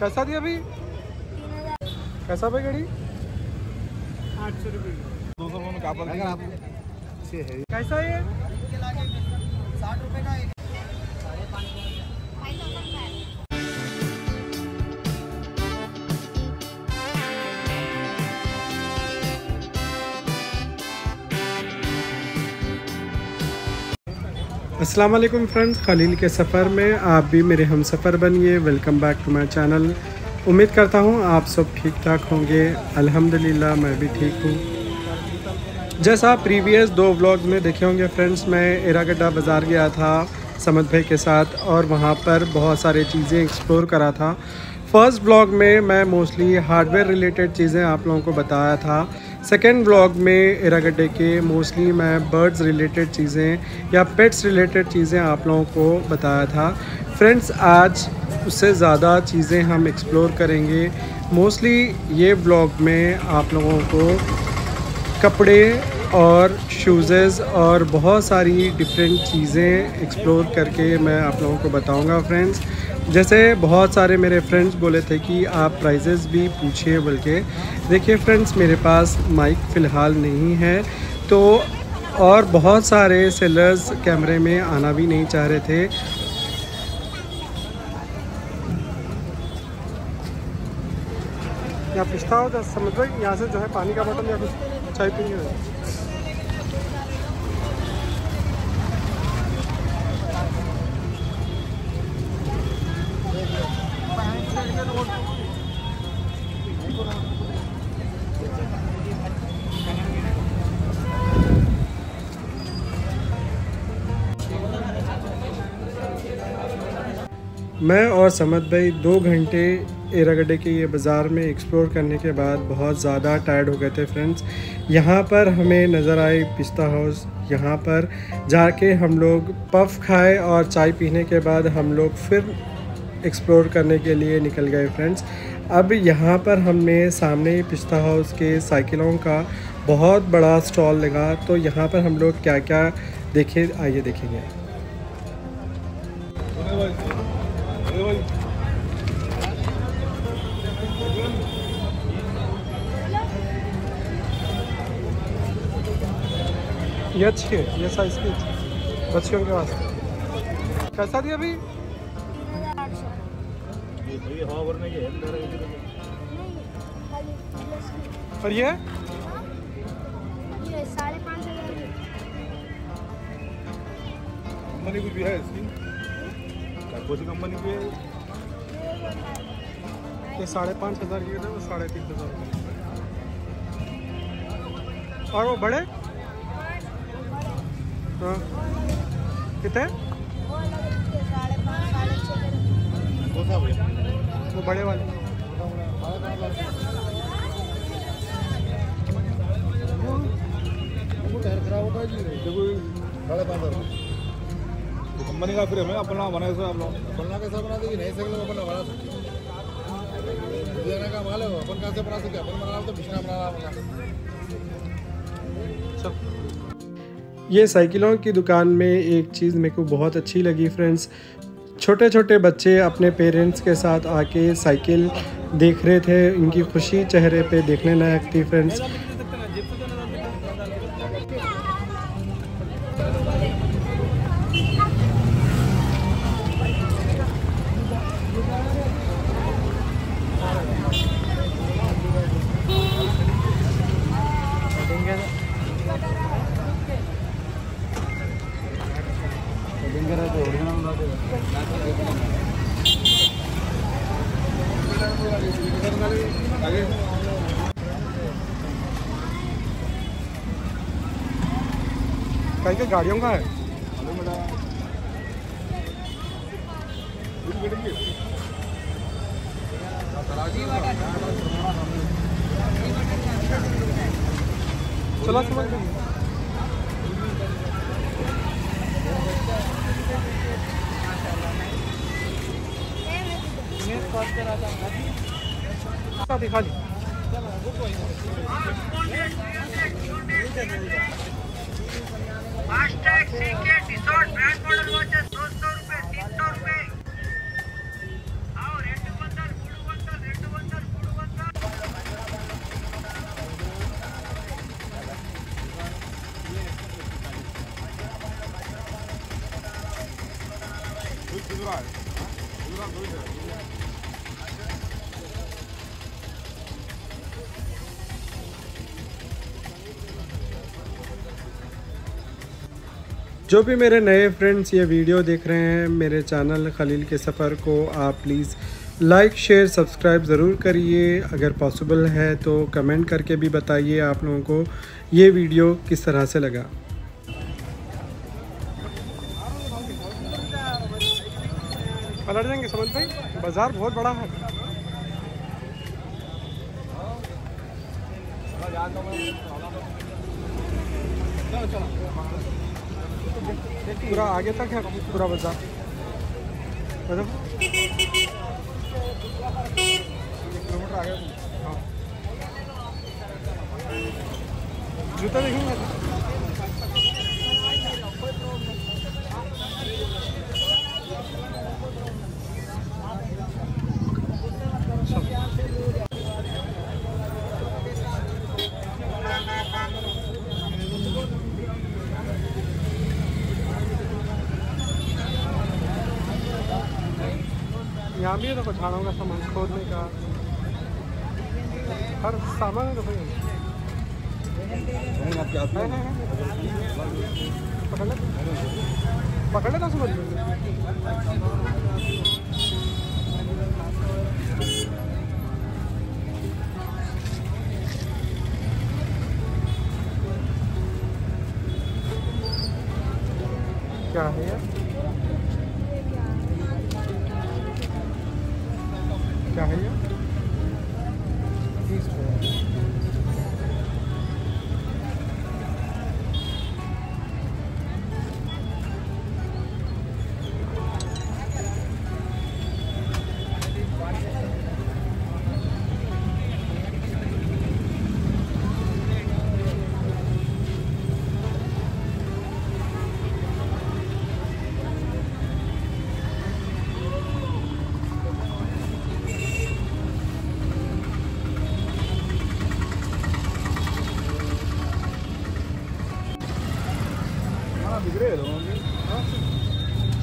कैसा दिया अभी? कैसा भाई घड़ी? 800 रुपये। 200 में क्या पड़ गया आपको? कैसा है? 60 रुपये का एक। अस्सलाम वालेकुम फ्रेंड्स, खलील के सफ़र में आप भी मेरे हम सफ़र बनिए। Welcome back to my channel. उम्मीद करता हूँ आप सब ठीक ठाक होंगे। अल्हम्दुलिल्लाह मैं भी ठीक हूँ। जैसा आप प्रीवियस 2 व्लॉग्स में देखे होंगे फ्रेंड्स, मैं एरागड्डा बाज़ार गया था समद भाई के साथ और वहाँ पर बहुत सारी चीज़ें एक्सप्लोर करा था। फर्स्ट व्लॉग में मैं मोस्टली हार्डवेयर रिलेटेड चीज़ें आप लोगों को बताया था। सेकेंड व्लॉग में एरागड्डे के मोस्टली मैं बर्ड्स रिलेटेड चीज़ें या पेट्स रिलेटेड चीज़ें आप लोगों को बताया था। फ्रेंड्स आज उससे ज़्यादा चीज़ें हम एक्सप्लोर करेंगे। मोस्टली ये व्लॉग में आप लोगों को कपड़े और शूज़ेज़ और बहुत सारी डिफरेंट चीज़ें एक्सप्लोर करके मैं आप लोगों को बताऊँगा फ्रेंड्स। जैसे बहुत सारे मेरे फ्रेंड्स बोले थे कि आप प्राइजेस भी पूछिए बोल के। देखिए फ्रेंड्स मेरे पास माइक फ़िलहाल नहीं है तो, और बहुत सारे सेलर्स कैमरे में आना भी नहीं चाह रहे थे। यहाँ पिस्ता हो समझो, यहाँ से जो है पानी का बोतल या कुछ चाय पीनी हो। मैं और समद भाई 2 घंटे एरागड्डे के ये बाज़ार में एक्सप्लोर करने के बाद बहुत ज़्यादा टायर्ड हो गए थे फ्रेंड्स। यहाँ पर हमें नज़र आई पिस्ता हाउस। यहाँ पर जाके हम लोग पफ खाए और चाय पीने के बाद हम लोग फिर एक्सप्लोर करने के लिए निकल गए फ्रेंड्स। अब यहाँ पर हमने सामने पिस्ता हाउस के साइकिलों का बहुत बड़ा स्टॉल लगा, तो यहाँ पर हम लोग क्या क्या देखे आइए देखेंगे। ये अच्छी है, ये साइज़ की बच्चियों के वास्ते। कैसा दिया अभी? और ये कंपनी कुछ भी है इसकी? कंपनी भी है। ये 5,500 की है, वो 3,500। और वो बड़े कितने? वो बड़े वाले। कंपनी का फिर हमें अपना बना के कैसा बना देगी? नहीं सकते अपना बना सकते का माल है, अपन कैसे बना सके? अपन बना तो बिछना बना। ये साइकिलों की दुकान में एक चीज़ मेरे को बहुत अच्छी लगी फ्रेंड्स। छोटे छोटे बच्चे अपने पेरेंट्स के साथ आके साइकिल देख रहे थे, इनकी खुशी चेहरे पे देखने लायक थी फ्रेंड्स। कहीं गाड़ियों का है। चलो समझ दिखा दी। ₹200, ₹300। आओ रेट के अंदर जो भी मेरे नए फ्रेंड्स ये वीडियो देख रहे हैं मेरे चैनल खलील के सफ़र को, आप प्लीज़ लाइक शेयर सब्सक्राइब ज़रूर करिए। अगर पॉसिबल है तो कमेंट करके भी बताइए आप लोगों को ये वीडियो किस तरह से लगा। पलट जाएंगे समझ भाई, बाज़ार बहुत बड़ा है, पूरा आगे तक है पूरा बाजार। मतलब 1 किलोमीटर आगे। हाँ जूता देखेंगे, यहाँ भी है तो झाड़ों का सामान खोदने का हर सामान है। तो पकड़ ले तो समझ लो। क्या है यार, क्या है ये?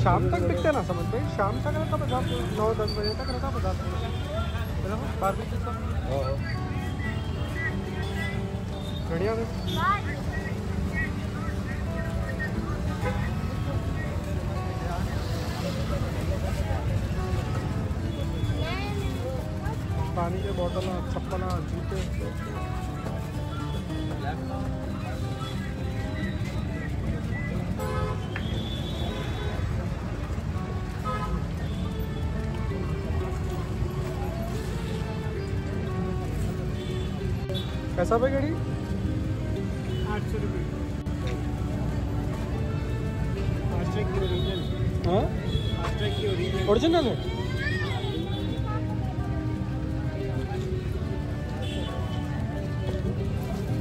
शाम तक बिकते ना समझ में, शाम तक रहता बाजार, 9-10 बजे तक रहता बाजार। बढ़िया पानी के बोतल, चप्पल, जूते। कैसा भाई घड़ी? 800 रुपये। ओरिजिनल है?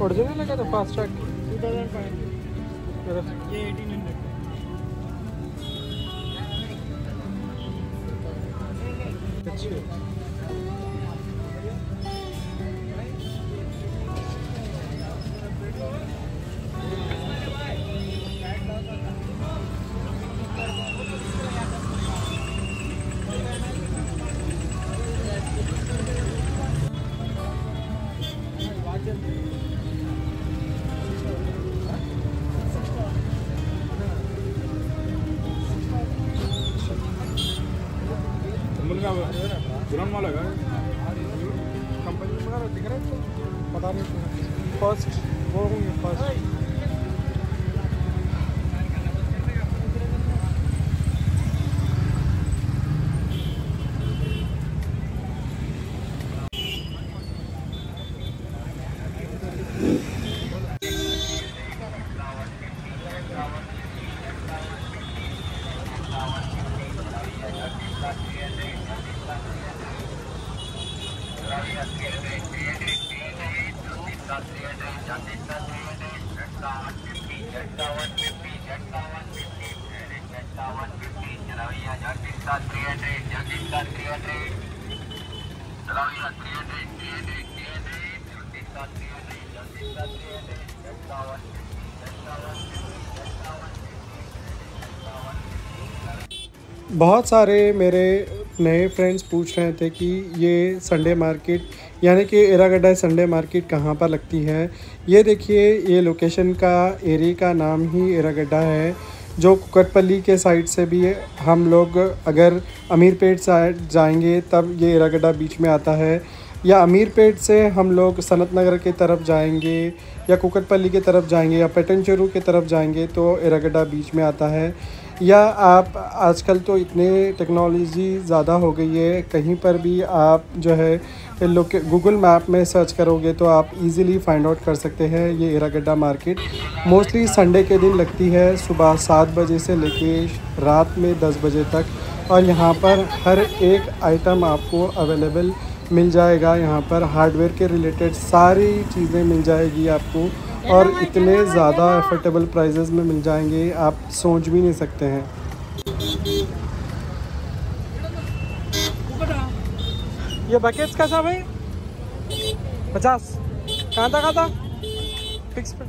ओरिजिनल है क्या? तो फास्ट ट्रैक 2500, ये 1800। अच्छा दुरान वाला का कंपनी में दिख रहा है, पता नहीं फर्स्ट वो होंगे फर्स्ट। बहुत सारे मेरे नए फ्रेंड्स पूछ रहे थे कि ये संडे मार्केट यानी कि एरागड्डा संडे मार्केट कहाँ पर लगती है। ये देखिए, ये लोकेशन का एरिया का नाम ही एरागड्डा है, जो कुकटपल्ली के साइड से भी हम लोग अगर अमीरपेट साइड जाएंगे तब ये एर्रागड्डा बीच में आता है, या अमीरपेट से हम लोग संतनगर की तरफ जाएंगे या कुकटपल्ली की तरफ जाएंगे या पटनचेरू की तरफ जाएंगे तो एर्रागड्डा बीच में आता है। या आप आजकल तो इतने टेक्नोलॉजी ज़्यादा हो गई है, कहीं पर भी आप जो है लोग गूगल मैप में सर्च करोगे तो आप इजीली फाइंड आउट कर सकते हैं। ये एर्रागड्डा मार्केट मोस्टली संडे के दिन लगती है, सुबह 7 बजे से लेके रात में 10 बजे तक, और यहाँ पर हर एक आइटम आपको अवेलेबल मिल जाएगा। यहाँ पर हार्डवेयर के रिलेटेड सारी चीज़ें मिल जाएगी आपको, और इतने ज़्यादा अफोर्डेबल प्राइजेस में मिल जाएंगे आप सोच भी नहीं सकते हैं। ये बकेट्स का सब है 50। कहाँ था फिक्स पर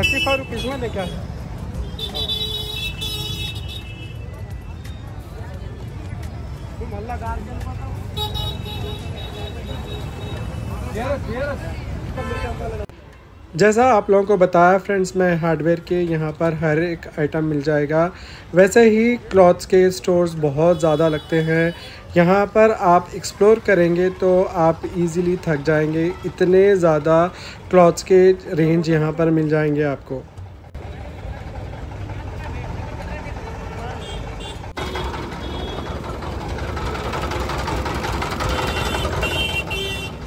35 रुपीज़ में देखा। जैसा आप लोगों को बताया फ्रेंड्स, मैं हार्डवेयर के यहाँ पर हर एक आइटम मिल जाएगा। वैसे ही क्लॉथ्स के स्टोर्स बहुत ज़्यादा लगते हैं, यहाँ पर आप एक्सप्लोर करेंगे तो आप इजीली थक जाएंगे, इतने ज़्यादा क्लॉथ्स के रेंज यहाँ पर मिल जाएंगे आपको।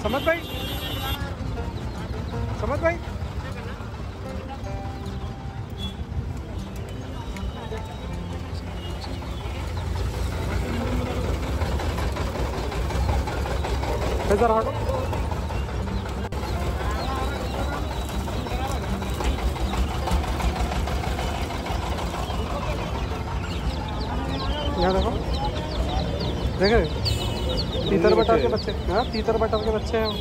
समझ भाई इधर आओ। यहाँ देखो, देखे तीतर बटर के बच्चे। हाँ, तीतर बटर के बच्चे हैं।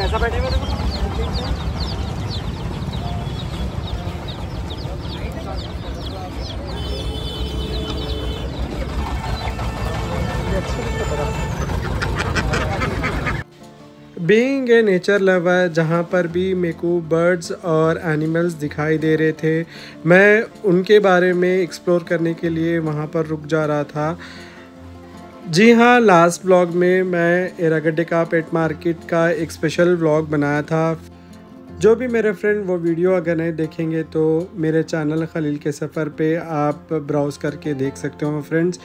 कैसा बैठे हुए बीइंग ए नेचर लवर, जहाँ पर भी मेरे को बर्ड्स और एनिमल्स दिखाई दे रहे थे, मैं उनके बारे में एक्सप्लोर करने के लिए वहाँ पर रुक जा रहा था। जी हाँ, लास्ट व्लॉग में मैं एर्रागेटिका पेट मार्केट का एक स्पेशल व्लॉग बनाया था। जो भी मेरे फ्रेंड वो वीडियो अगर नहीं देखेंगे तो मेरे चैनल खलील के सफ़र पे आप ब्राउज़ करके देख सकते हो फ्रेंड्स।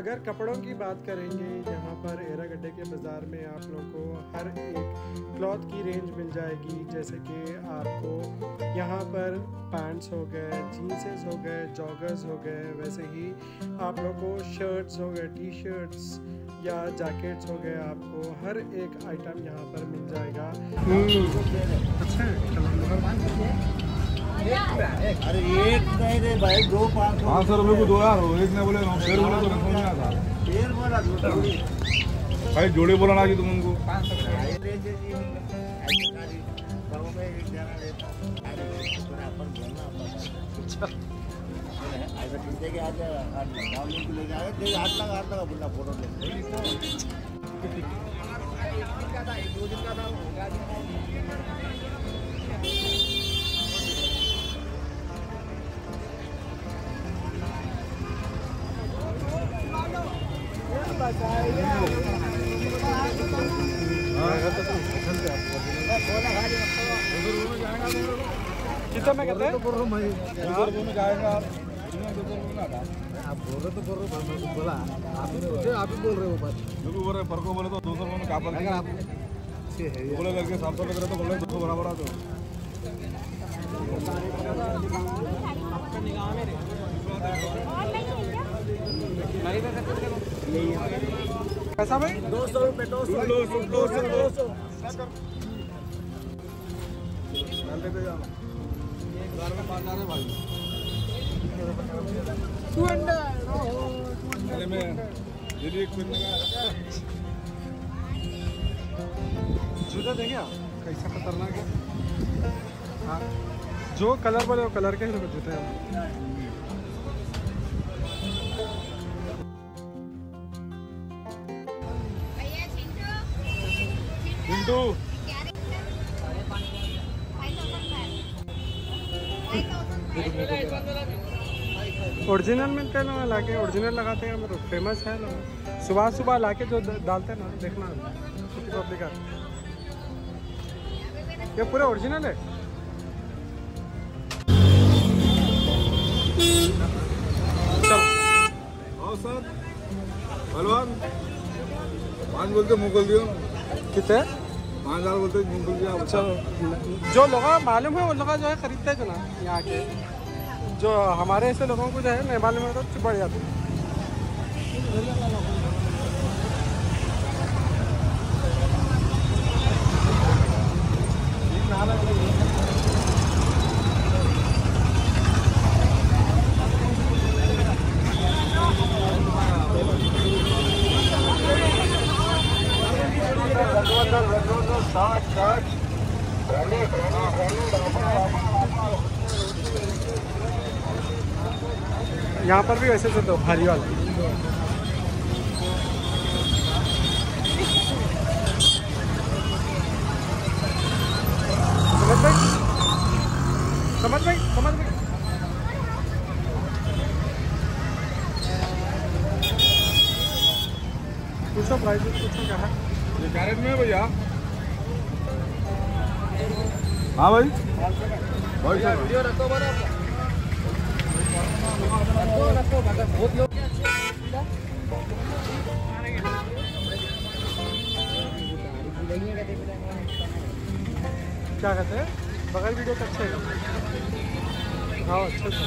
अगर कपड़ों की बात करेंगे, यहाँ पर एर्रागड्डा के बाज़ार में आप लोगों को हर एक क्लॉथ की रेंज मिल जाएगी। जैसे कि आपको यहाँ पर पैंट्स हो गए, जीन्सेस हो गए, जॉगर्स हो गए, वैसे ही आप लोगों को शर्ट्स हो गए, टी शर्ट्स या जैकेट्स हो गए, आपको हर एक आइटम यहाँ पर मिल जाएगा। अच्छा अरे एक नहीं दे भाई, 500 रुपए को दो यार। एक ने बोले 9 बोला तो नहीं आता, 10 बोला जोड़ा भाई, जोड़े बोला ना कि तुम उनको 500 कितना कहते हैं? आप बोल रहे तो बोल रहे, बोला आप ही बोल रहे हो बात। जो भी बोल रहे पर को बोले तो 200 में कापर अगर आप बोले करके 700 लग रहे तो बोल रहे 200 बराबर आ। तो कैसा भाई 200 रुपये भाई। जूता देखे आप कैसा खतरनाक है। हाँ जो कलर वाले वो कलर के ही जूते हैं। हिंदू ओरिजिनल में क्या ना लाके ओरिजिनल लगाते हैं मतलब फेमस है ना। सुबह सुबह लाके जो डालते हैं ना देखना पब्लिक का ये पूरा ओरिजिनल है। आओ सर भलवान पाँच बोलते मुँह खोल दियो कितने 5000 बोलते मुँह खोल दिया। चलो जो लोग मालूम है वो लोग जो है खरीदते हैं ना यहाँ के जो हमारे ऐसे लोगों को जो है नहीं मालूम है तो चुप बढ़ जाते हैं। यहाँ पर भी वैसे से तो भारी वाला समझ भाई पूछो प्राइस पूछो क्या है ये कैरेट में भैया। हाँ भाई वीडियो रखो बहुत लोग क्या कहते हैं बगैर वीडियो तो अच्छे है। हाँ अच्छे से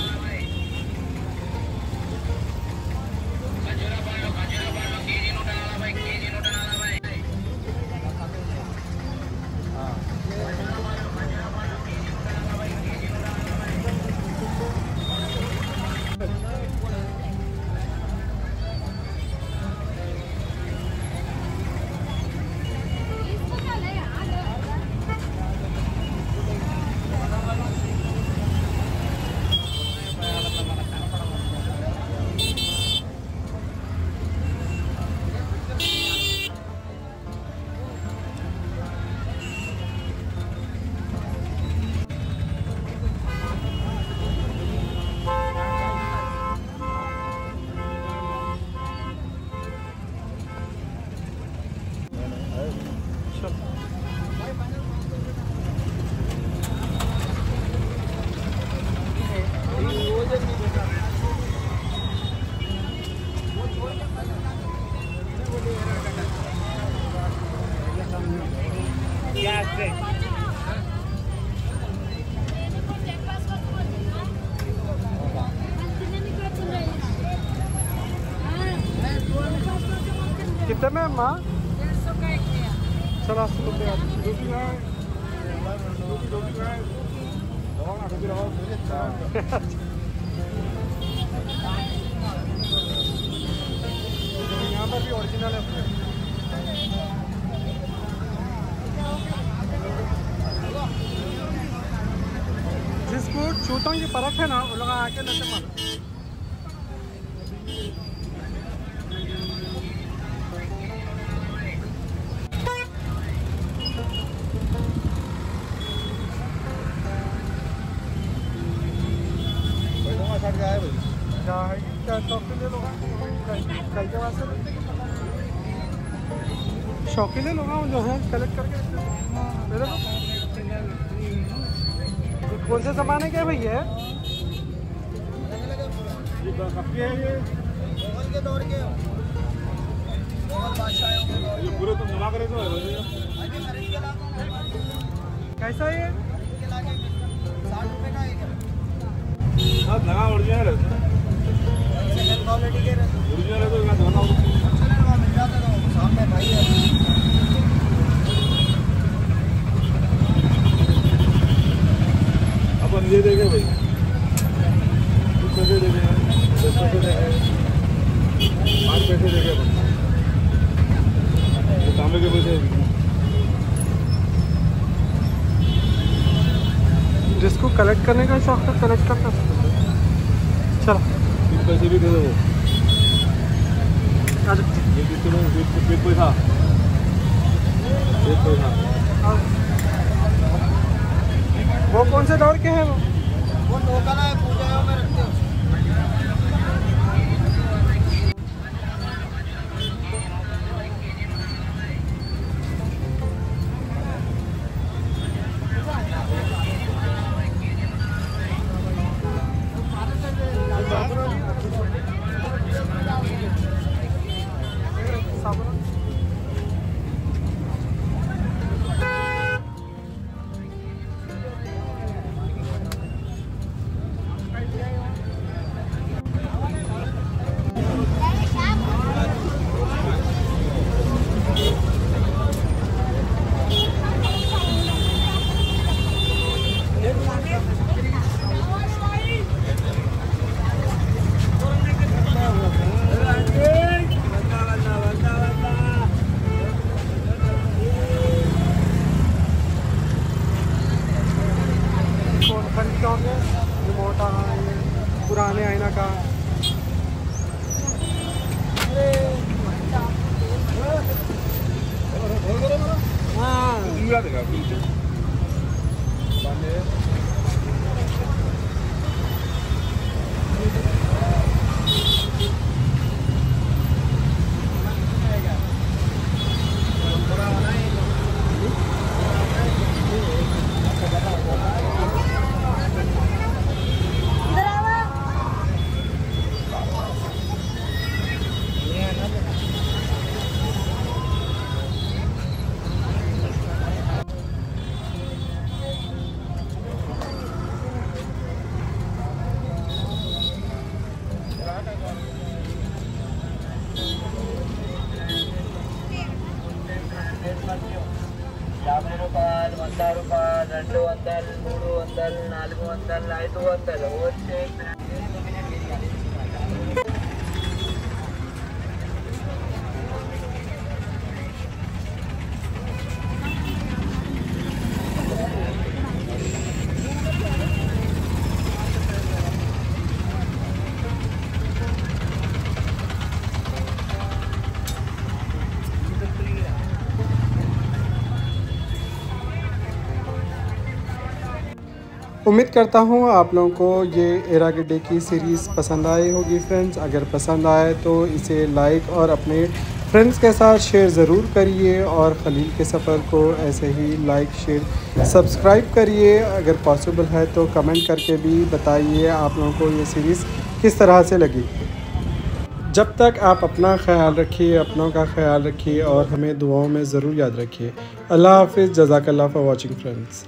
कितने में माँ 150 है। जिसको छूतों की परख है ना वो लोग आके नशे मारो। शौकीन लोग जो है कलेक्ट करके कौन से जमाने के भैया कैसा है ये देखे भाई पैसे देखे 10 पैसे देखे 5 पैसे देखे भाई तांबे के पैसे जिसको कलेक्ट करने का शौक है कलेक्ट कर सकते हैं। चलो पैसे भी दे दो वो कौन से दौर के हैं वो लोकल है पूजा है मैं रखते हूँ। उम्मीद करता हूँ आप लोगों को ये एरागेडे की सीरीज़ पसंद आई होगी फ्रेंड्स। अगर पसंद आए तो इसे लाइक और अपने फ्रेंड्स के साथ शेयर ज़रूर करिए और खलील के सफ़र को ऐसे ही लाइक शेयर सब्सक्राइब करिए। अगर पॉसिबल है तो कमेंट करके भी बताइए आप लोगों को ये सीरीज़ किस तरह से लगी। जब तक आप अपना ख्याल रखिए, अपनों का ख्याल रखिए और हमें दुआओं में ज़रूर याद रखिए। अल्लाह हाफिज़। जज़ाकल्लाह फॉर वॉचिंग फ्रेंड्स।